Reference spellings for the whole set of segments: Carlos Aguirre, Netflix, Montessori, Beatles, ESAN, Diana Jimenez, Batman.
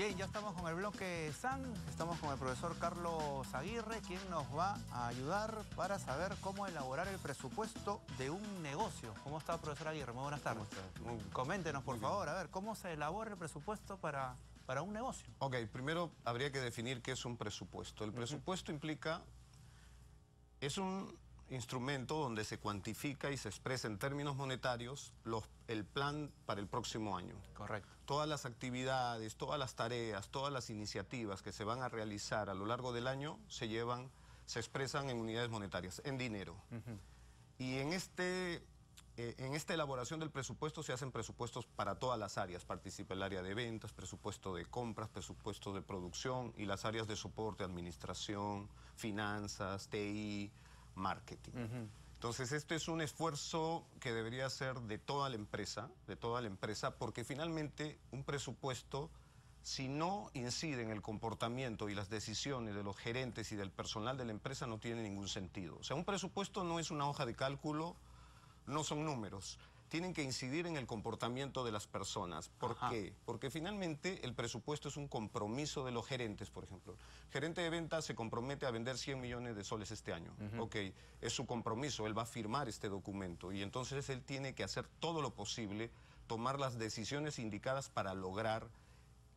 Bien, ya estamos con el bloque ESAN, estamos con el profesor Carlos Aguirre, quien nos va a ayudar para saber cómo elaborar el presupuesto de un negocio. ¿Cómo está, profesor Aguirre? Muy buenas tardes. Coméntenos, por favor, a ver, ¿cómo se elabora el presupuesto para un negocio? Ok, primero habría que definir qué es un presupuesto. El presupuesto implica, es un instrumento donde se cuantifica y se expresa en términos monetarios el plan para el próximo año. Correcto. Todas las actividades, todas las tareas, todas las iniciativas que se van a realizar a lo largo del año se expresan en unidades monetarias, en dinero. Y en esta elaboración del presupuesto se hacen presupuestos para todas las áreas. Participa el área de ventas, presupuesto de compras, presupuesto de producción y las áreas de soporte, administración, finanzas, TI, marketing. Entonces, este es un esfuerzo que debería ser de toda la empresa, porque finalmente un presupuesto, si no incide en el comportamiento y las decisiones de los gerentes y del personal de la empresa, no tiene ningún sentido. O sea, un presupuesto no es una hoja de cálculo, no son números. Tienen que incidir en el comportamiento de las personas. ¿Por qué? Porque finalmente el presupuesto es un compromiso de los gerentes, por ejemplo. El gerente de ventas se compromete a vender 100 millones de soles este año. Ok, es su compromiso, él va a firmar este documento y entonces él tiene que hacer todo lo posible, tomar las decisiones indicadas para lograr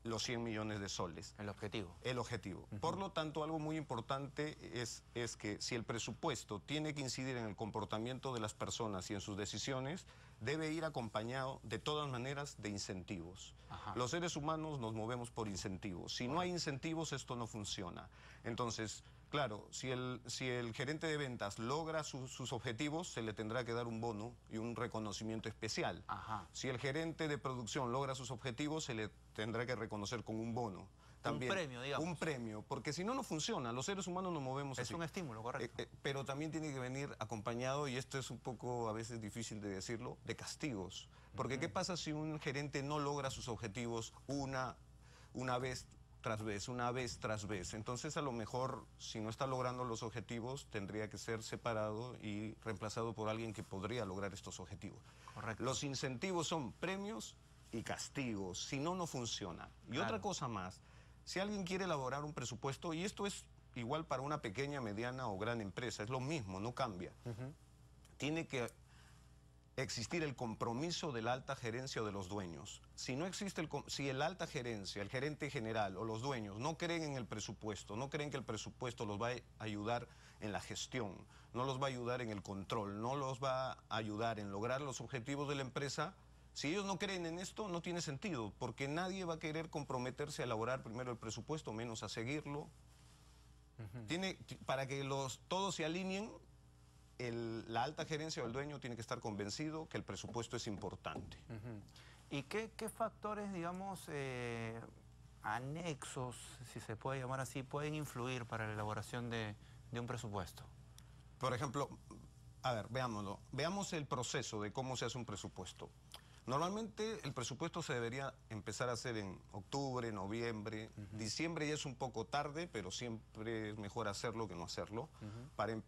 los 100 millones de soles. El objetivo. El objetivo. Por lo tanto, algo muy importante es que si el presupuesto tiene que incidir en el comportamiento de las personas y en sus decisiones, debe ir acompañado de todas maneras de incentivos. Los seres humanos nos movemos por incentivos. Si no hay incentivos, esto no funciona. Entonces, claro, si el gerente de ventas logra sus objetivos, se le tendrá que dar un bono y un reconocimiento especial. Si el gerente de producción logra sus objetivos, se le tendrá que reconocer con un bono. También, un premio, digamos. Un premio, porque si no, no funciona. Los seres humanos nos movemos así. Es un estímulo, correcto. Pero también tiene que venir acompañado, y esto es un poco a veces difícil de decirlo, de castigos. Porque ¿qué pasa si un gerente no logra sus objetivos una vez tras vez? Entonces, a lo mejor, si no está logrando los objetivos, tendría que ser separado y reemplazado por alguien que podría lograr estos objetivos. Correcto. Los incentivos son premios y castigos, si no, no funciona. Y otra cosa más, si alguien quiere elaborar un presupuesto, y esto es igual para una pequeña, mediana o gran empresa, es lo mismo, no cambia. Tiene que existir el compromiso de la alta gerencia o de los dueños. Si no existe si la alta gerencia, el gerente general o los dueños no creen en el presupuesto, no creen que el presupuesto los va a ayudar en la gestión, no los va a ayudar en el control, no los va a ayudar en lograr los objetivos de la empresa, si ellos no creen en esto, no tiene sentido, porque nadie va a querer comprometerse a elaborar primero el presupuesto, menos a seguirlo. Para que todos se alineen, la alta gerencia o el dueño tiene que estar convencido que el presupuesto es importante. ¿Y qué factores, digamos, anexos, si se puede llamar así, pueden influir para la elaboración de un presupuesto? Por ejemplo, a ver, veámoslo. Veamos el proceso de cómo se hace un presupuesto. Normalmente el presupuesto se debería empezar a hacer en octubre, noviembre. Diciembre ya es un poco tarde, pero siempre es mejor hacerlo que no hacerlo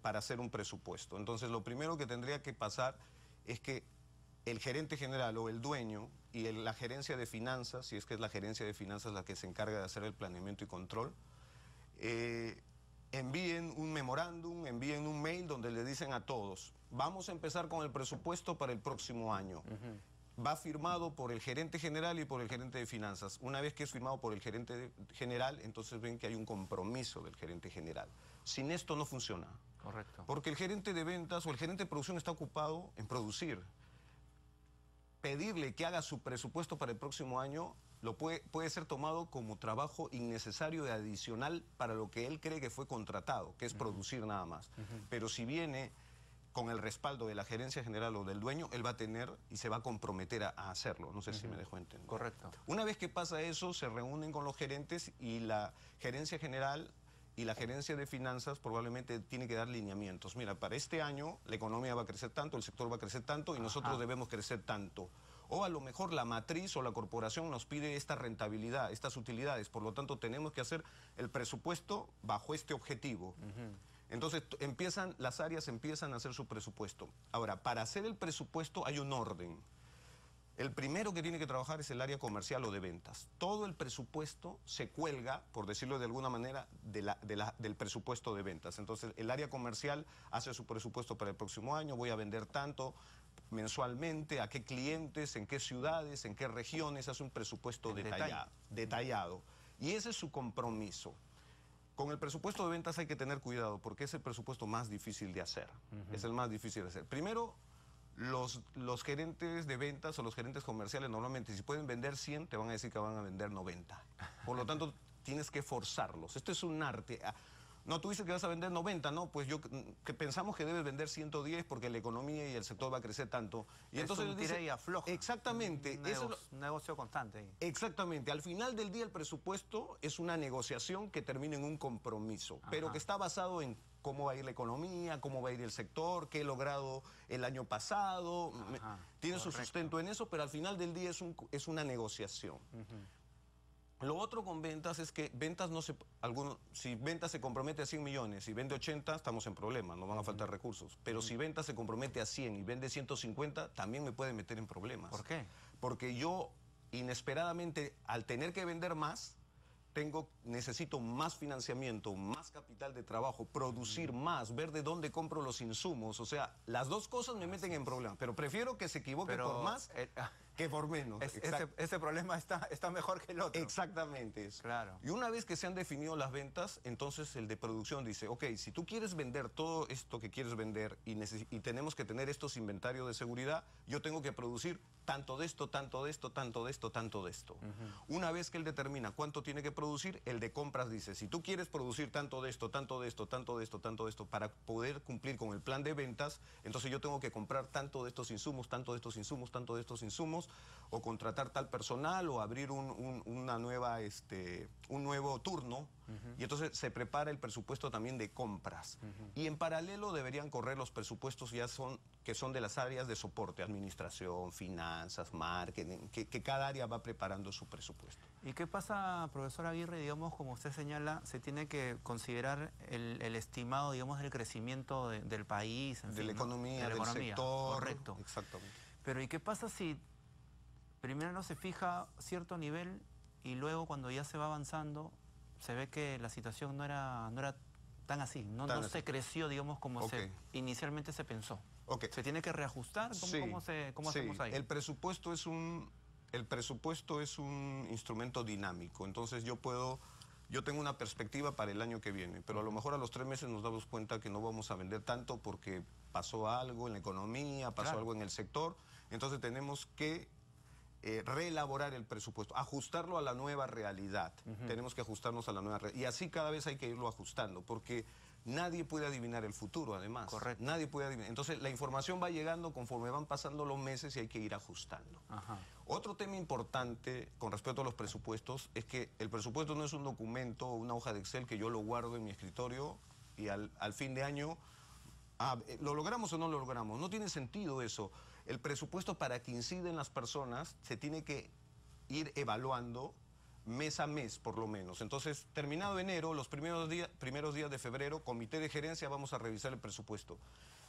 para hacer un presupuesto. Entonces, lo primero que tendría que pasar es que el gerente general o el dueño y la gerencia de finanzas, si es que es la gerencia de finanzas la que se encarga de hacer el planeamiento y control, envíen un memorándum, envíen un mail donde le dicen a todos, vamos a empezar con el presupuesto para el próximo año. Va firmado por el gerente general y por el gerente de finanzas. Una vez que es firmado por el gerente general, entonces ven que hay un compromiso del gerente general. Sin esto no funciona. Correcto. Porque el gerente de ventas o el gerente de producción está ocupado en producir. Pedirle que haga su presupuesto para el próximo año puede ser tomado como trabajo innecesario y adicional para lo que él cree que fue contratado, que es producir nada más. Pero si viene con el respaldo de la gerencia general o del dueño, él va a tener y se va a comprometer a hacerlo. No sé si me dejó entender. Correcto. Una vez que pasa eso, se reúnen con los gerentes y la gerencia general y la gerencia de finanzas probablemente tiene que dar lineamientos. Mira, para este año la economía va a crecer tanto, el sector va a crecer tanto y nosotros debemos crecer tanto. O a lo mejor la matriz o la corporación nos pide esta rentabilidad, estas utilidades. Por lo tanto, tenemos que hacer el presupuesto bajo este objetivo. Entonces, las áreas empiezan a hacer su presupuesto. Ahora, para hacer el presupuesto hay un orden. El primero que tiene que trabajar es el área comercial o de ventas. Todo el presupuesto se cuelga, por decirlo de alguna manera, del presupuesto de ventas. Entonces, el área comercial hace su presupuesto para el próximo año, voy a vender tanto mensualmente, a qué clientes, en qué ciudades, en qué regiones, hace un presupuesto detallado. Y ese es su compromiso. Con el presupuesto de ventas hay que tener cuidado, porque es el presupuesto más difícil de hacer. Es el más difícil de hacer. Primero, los gerentes de ventas o los gerentes comerciales normalmente, si pueden vender 100, te van a decir que van a vender 90. Por lo tanto, tienes que forzarlos. Esto es un arte. No, tú dices que vas a vender 90, no, pues yo que pensamos que debes vender 110 porque la economía y el sector va a crecer tanto. Y entonces él dice, afloja. Exactamente. Un negocio constante. Exactamente. Al final del día el presupuesto es una negociación que termina en un compromiso, pero que está basado en cómo va a ir la economía, cómo va a ir el sector, qué he logrado el año pasado. Tiene su sustento en eso, pero al final del día es una negociación. Lo otro con ventas es que ventas no se... si ventas se compromete a 100 millones y vende 80, estamos en problemas, nos van a faltar recursos. Pero si ventas se compromete a 100 y vende 150, también me puede meter en problemas. ¿Por qué? Porque yo, inesperadamente, al tener que vender más, necesito más financiamiento, más capital de trabajo, producir más, ver de dónde compro los insumos. O sea, las dos cosas me meten en problemas, pero prefiero que se equivoque por más que por menos. Ese problema está mejor que el otro. Exactamente. Claro. Y una vez que se han definido las ventas, entonces el de producción dice, ok, si tú quieres vender todo esto que quieres vender y tenemos que tener estos inventarios de seguridad, yo tengo que producir tanto de esto, tanto de esto, tanto de esto, tanto de esto. Una vez que él determina cuánto tiene que producir, el de compras dice, si tú quieres producir tanto de esto, tanto de esto, tanto de esto, tanto de esto, para poder cumplir con el plan de ventas, entonces yo tengo que comprar tanto de estos insumos, tanto de estos insumos, tanto de estos insumos, o contratar tal personal, o abrir un nuevo turno. Y entonces se prepara el presupuesto también de compras. Y en paralelo deberían correr los presupuestos que son de las áreas de soporte, administración, finanzas, marketing, que cada área va preparando su presupuesto. ¿Y qué pasa, profesor Aguirre? Digamos, como usted señala, se tiene que considerar el estimado, digamos, del crecimiento del país, en fin, la economía, de la economía, del sector. Correcto. Exactamente. Pero ¿y qué pasa si primero no se fija cierto nivel y luego cuando ya se va avanzando se ve que la situación no era tan así, no se creció, digamos, como inicialmente se pensó? ¿Se tiene que reajustar? ¿Cómo hacemos ahí? El presupuesto es un instrumento dinámico, entonces yo tengo una perspectiva para el año que viene, pero a lo mejor a los 3 meses nos damos cuenta que no vamos a vender tanto porque pasó algo en la economía, pasó algo en el sector, entonces tenemos que reelaborar el presupuesto, ajustarlo a la nueva realidad. Tenemos que ajustarnos a la nueva realidad. Y así cada vez hay que irlo ajustando, porque nadie puede adivinar el futuro, además. Correcto. Nadie puede adivinar. Entonces, la información va llegando conforme van pasando los meses y hay que ir ajustando. Otro tema importante con respecto a los presupuestos es que el presupuesto no es un documento o una hoja de Excel que yo lo guardo en mi escritorio y al fin de año... ¿lo logramos o no lo logramos? No tiene sentido eso. El presupuesto, para que inciden las personas, se tiene que ir evaluando mes a mes, por lo menos. Entonces, terminado enero, los primeros días de febrero, comité de gerencia, vamos a revisar el presupuesto.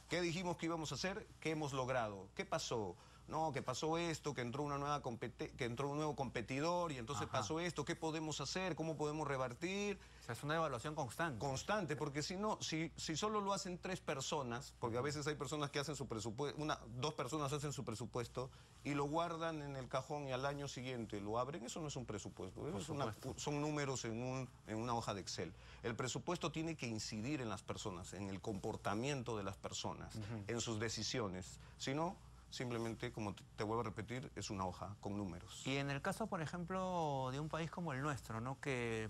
¿Qué dijimos que íbamos a hacer? ¿Qué hemos logrado? ¿Qué pasó? No, que pasó esto, que entró un nuevo competidor y entonces pasó esto. ¿Qué podemos hacer? ¿Cómo podemos revertir? O sea, es una evaluación constante. Constante, porque si no, si solo lo hacen 3 personas, porque a veces hay personas que hacen su presupuesto, 2 personas hacen su presupuesto y lo guardan en el cajón y al año siguiente lo abren, eso no es un presupuesto. Eso es son números en una hoja de Excel. El presupuesto tiene que incidir en las personas, en el comportamiento de las personas, en sus decisiones. Si no, simplemente, como te vuelvo a repetir, es una hoja con números. Y en el caso, por ejemplo, de un país como el nuestro, ¿no?, que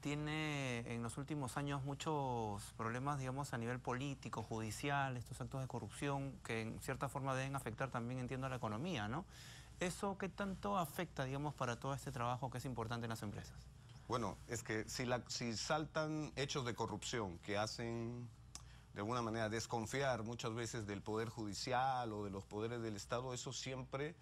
tiene en los últimos años muchos problemas, digamos, a nivel político, judicial, estos actos de corrupción que en cierta forma deben afectar también, entiendo, a la economía, ¿no? ¿Eso qué tanto afecta, digamos, para todo este trabajo que es importante en las empresas? Bueno, es que si saltan hechos de corrupción que hacen... de alguna manera desconfiar muchas veces del poder judicial o de los poderes del Estado, eso siempre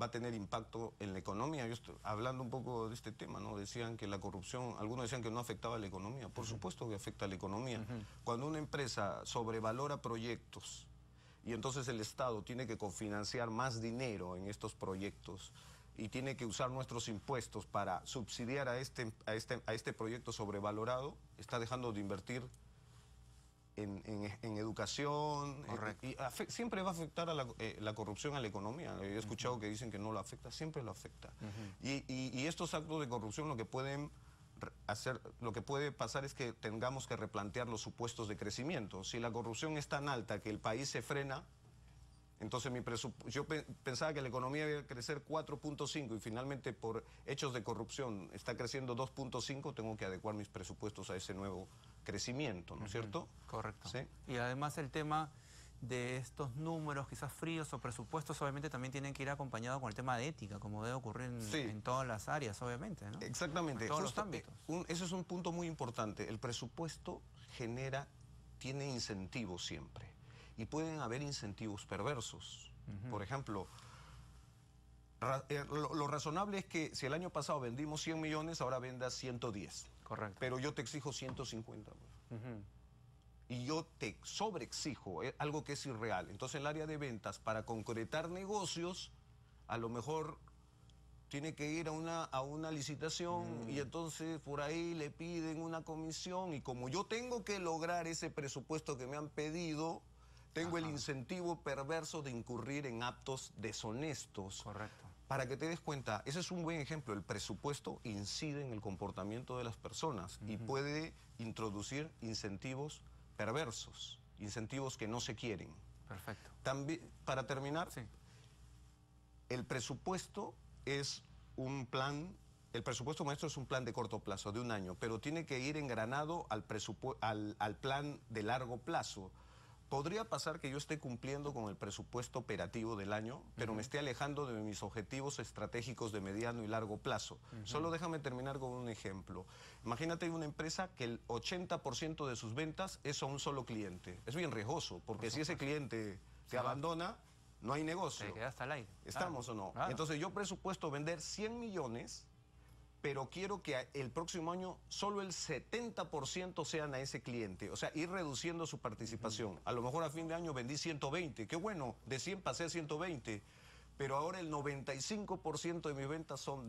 va a tener impacto en la economía. Yo estoy hablando un poco de este tema, ¿no? Decían que la corrupción, algunos decían que no afectaba a la economía. Por supuesto que afecta a la economía. Cuando una empresa sobrevalora proyectos y entonces el Estado tiene que cofinanciar más dinero en estos proyectos y tiene que usar nuestros impuestos para subsidiar a este proyecto sobrevalorado, está dejando de invertir en educación. Correcto. Siempre va a afectar a la corrupción a la economía. He escuchado que dicen que no lo afecta, siempre lo afecta. Y estos actos de corrupción lo que puede pasar es que tengamos que replantear los supuestos de crecimiento. Si la corrupción es tan alta que el país se frena, entonces yo pensaba que la economía iba a crecer 4.5 y finalmente por hechos de corrupción está creciendo 2.5, tengo que adecuar mis presupuestos a ese nuevo crecimiento, ¿no es cierto? Correcto. ¿Sí? Y además el tema de estos números quizás fríos o presupuestos obviamente también tienen que ir acompañado con el tema de ética, como debe ocurrir en todas las áreas, obviamente, ¿no? Exactamente. En todos los ámbitos. Ese es un punto muy importante. El presupuesto tiene incentivos siempre. Y pueden haber incentivos perversos. Por ejemplo, lo razonable es que si el año pasado vendimos 100 millones, ahora vendas 110. Correcto. Pero yo te exijo 150. Y yo te sobreexijo, algo que es irreal. Entonces el área de ventas, para concretar negocios, a lo mejor tiene que ir a una licitación y entonces por ahí le piden una comisión. Y como yo tengo que lograr ese presupuesto que me han pedido, tengo el incentivo perverso de incurrir en actos deshonestos. Correcto. Para que te des cuenta, ese es un buen ejemplo. El presupuesto incide en el comportamiento de las personas y puede introducir incentivos perversos, incentivos que no se quieren. Perfecto. También, para terminar, el presupuesto es un plan. El presupuesto, maestro, es un plan de corto plazo, de un año, pero tiene que ir engranado al plan de largo plazo. Podría pasar que yo esté cumpliendo con el presupuesto operativo del año, pero me esté alejando de mis objetivos estratégicos de mediano y largo plazo. Solo déjame terminar con un ejemplo. Imagínate una empresa que el 80% de sus ventas es a un solo cliente. Es bien riesgoso, porque si ese cliente te abandona, no hay negocio. Te quedas al aire. ¿Estamos o no? Claro. Entonces yo presupuesto vender 100 millones, pero quiero que el próximo año solo el 70% sean a ese cliente. O sea, ir reduciendo su participación. A lo mejor a fin de año vendí 120. Qué bueno, de 100 pasé a 120. Pero ahora el 95% de mis ventas son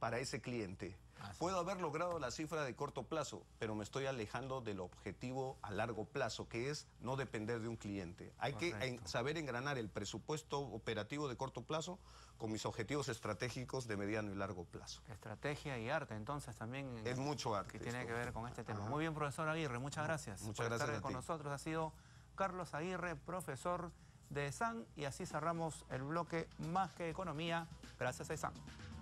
para ese cliente. Puedo haber logrado la cifra de corto plazo, pero me estoy alejando del objetivo a largo plazo, que es no depender de un cliente. Hay que saber engranar el presupuesto operativo de corto plazo con mis objetivos estratégicos de mediano y largo plazo. Estrategia y arte, entonces, también. Es mucho arte. Que tiene que ver con este tema. Muy bien, profesor Aguirre, muchas gracias. Muchas gracias por estar con nosotros. Ha sido Carlos Aguirre, profesor de ESAN, y así cerramos el bloque Más que Economía, gracias a ESAN.